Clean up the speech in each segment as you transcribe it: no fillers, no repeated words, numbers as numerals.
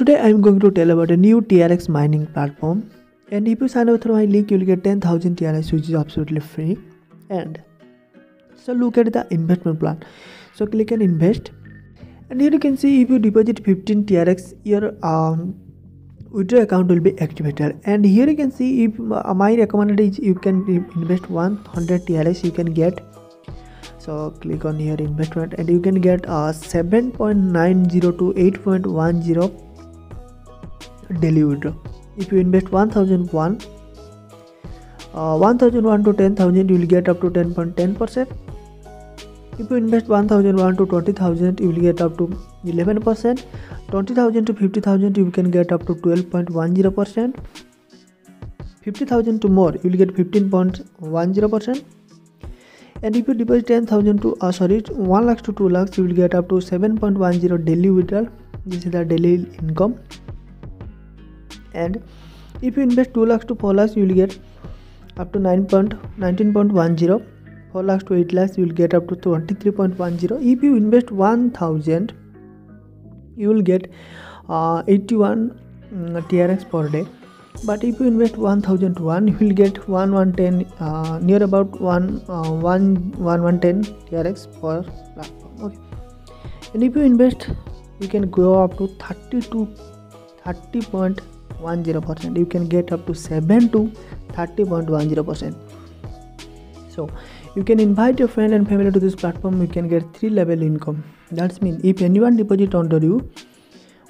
Today I am going to tell about a new TRX mining platform, and if you sign up through my link you will get 10,000 TRX which is absolutely free. And so look at the investment plan, so click and invest, and here you can see if you deposit 15 TRX your withdraw account will be activated. And here you can see if my recommended is you can invest 100 TRX you can get. So click on here investment and you can get 7.90 to 8.10 daily withdraw. If you invest 1001 to 10,000 you will get up to 10.10%. If you invest 1001 to 20,000 you will get up to 11%. 20,000 to 50,000 you can get up to 12.10%. 50,000 to more you will get 15.10%. And if you deposit 1 lakh to 2 lakhs you will get up to 7.10 daily withdrawal. This is the daily income. And if you invest 2 lakhs to 4 lakhs you will get up to 19.10. 4 lakhs to 8 lakhs you will get up to 23.10. If you invest 1000 you will get 81 TRX per day. But if you invest 1001 you will get 1110 TRX per platform. Okay. And if you invest you can go up to 30.10%. You can get up to 7 to 30.10%. So you can invite your friend and family to this platform. You can get 3-level income. That means if anyone deposit under you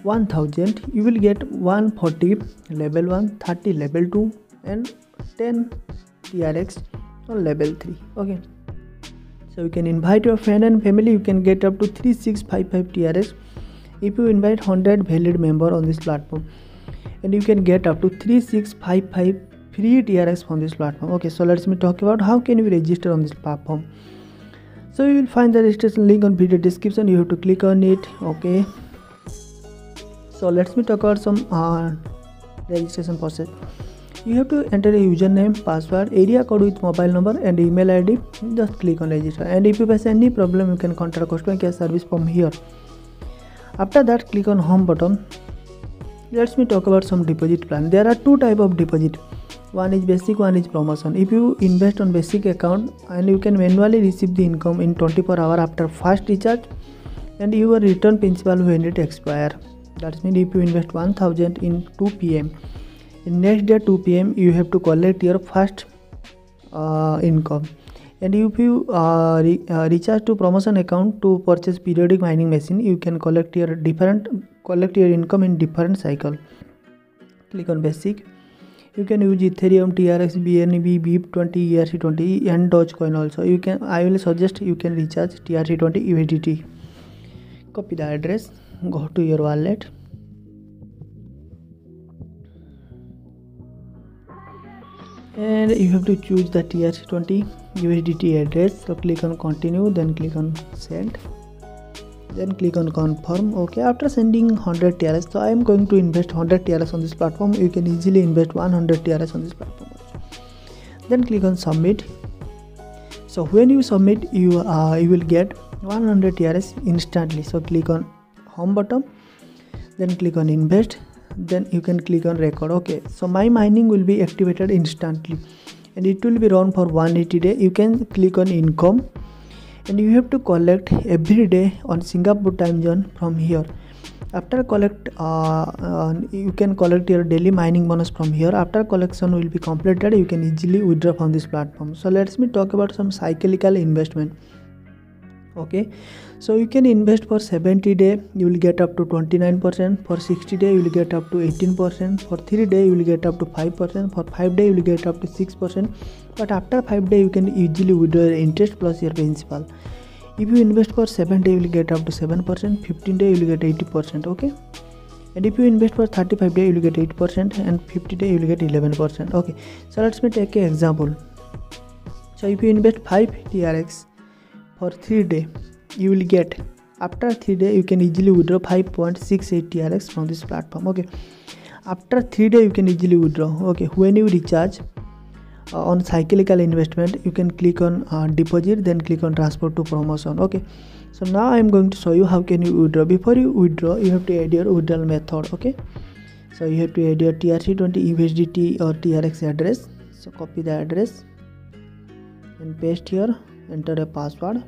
1000 you will get 140 level 1, 30 level 2 and 10 TRX on level 3. Okay, so you can invite your friend and family. You can get up to 3655 TRX if you invite 100 valid member on this platform, and you can get up to 3655 free TRX from this platform. Okay, so let's me talk about how can you register on this platform. So you will find the registration link on video description. You have to click on it. Okay, so let's me talk about some registration process. You have to enter a username, password, area code with mobile number and email ID. Just click on register, and if you face any problem you can contact customer care service from here. After that click on home button. Let's me talk about some deposit plan. There are 2 type of deposit. One is basic, one is promotion. If you invest on basic account and you can manually receive the income in 24 hours after first recharge, and your return principal when it expire. That means if you invest 1000 in 2 PM, in next day 2 PM you have to collect your first income. And if you recharge to promotion account to purchase periodic mining machine, you can collect your income in different cycle. Click on basic. You can use Ethereum, TRX, BNB, BEP20, ERC20 and dogecoin also. You can, I will suggest you can recharge TRC20 USDT. Copy the address, go to your wallet, and you have to choose the TRC20 USDT address. So click on continue, then click on send, then click on confirm. Okay, after sending 100 TRX, so I am going to invest 100 TRX on this platform. You can easily invest 100 TRX on this platform also. Then click on submit. So when you submit you will get 100 TRX instantly. So click on home button, then click on invest, then you can click on record. Okay, so my mining will be activated instantly and it will be run for 180 days. You can click on income and you have to collect every day on Singapore time zone from here. After collect you can collect your daily mining bonus from here. After collection will be completed you can easily withdraw from this platform. So let's me talk about some cyclical investment. Okay, so you can invest for 70 day you will get up to 29%, for 60 day you will get up to 18%, for 3 day you will get up to 5%, for 5 day you will get up to 6%, but after 5 day you can easily withdraw your interest plus your principal. If you invest for 7 day you will get up to 7%, 15 day you will get 80%. Okay, and if you invest for 35 day you will get 8% and 50 day you will get 11%. Okay, so let's me take an example. So if you invest 5 TRX for 3 day you will get, after 3 day you can easily withdraw 5.68 TRX from this platform. Okay, after 3 day you can easily withdraw. Okay, when you recharge on cyclical investment, you can click on deposit, then click on transfer to promotion. Okay, so now I'm going to show you how can you withdraw. Before you withdraw, you have to add your withdrawal method. Okay, so you have to add your TRC20 USDT or TRX address. So copy the address and paste here, enter a password.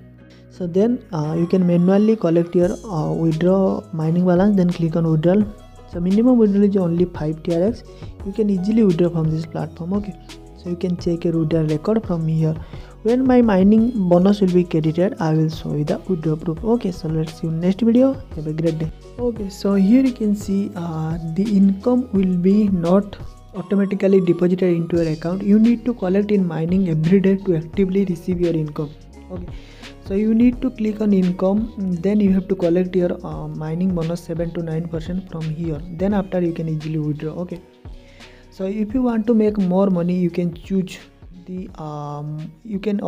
So then you can manually collect your withdraw mining balance, then click on withdrawal. So minimum withdrawal is only 5 TRX. You can easily withdraw from this platform. Okay, so you can check your withdrawal record from here. When my mining bonus will be credited, I will show you the withdrawal proof. Okay, so let's see you next video. Have a great day. Okay, so here you can see the income will be not automatically deposited into your account. You need to collect in mining every day to actively receive your income. Okay, so you need to click on income, then you have to collect your mining bonus 7 to 9% from here. Then after you can easily withdraw. Okay, so if you want to make more money, you can choose the you can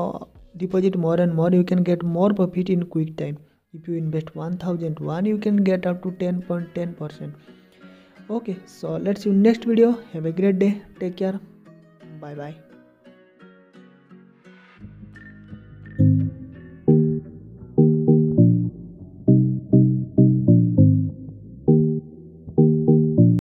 deposit more and more. You can get more profit in quick time. If you invest 1001, you can get up to 10.10%. Okay, so let's see you next video. Have a great day. Take care. Bye bye.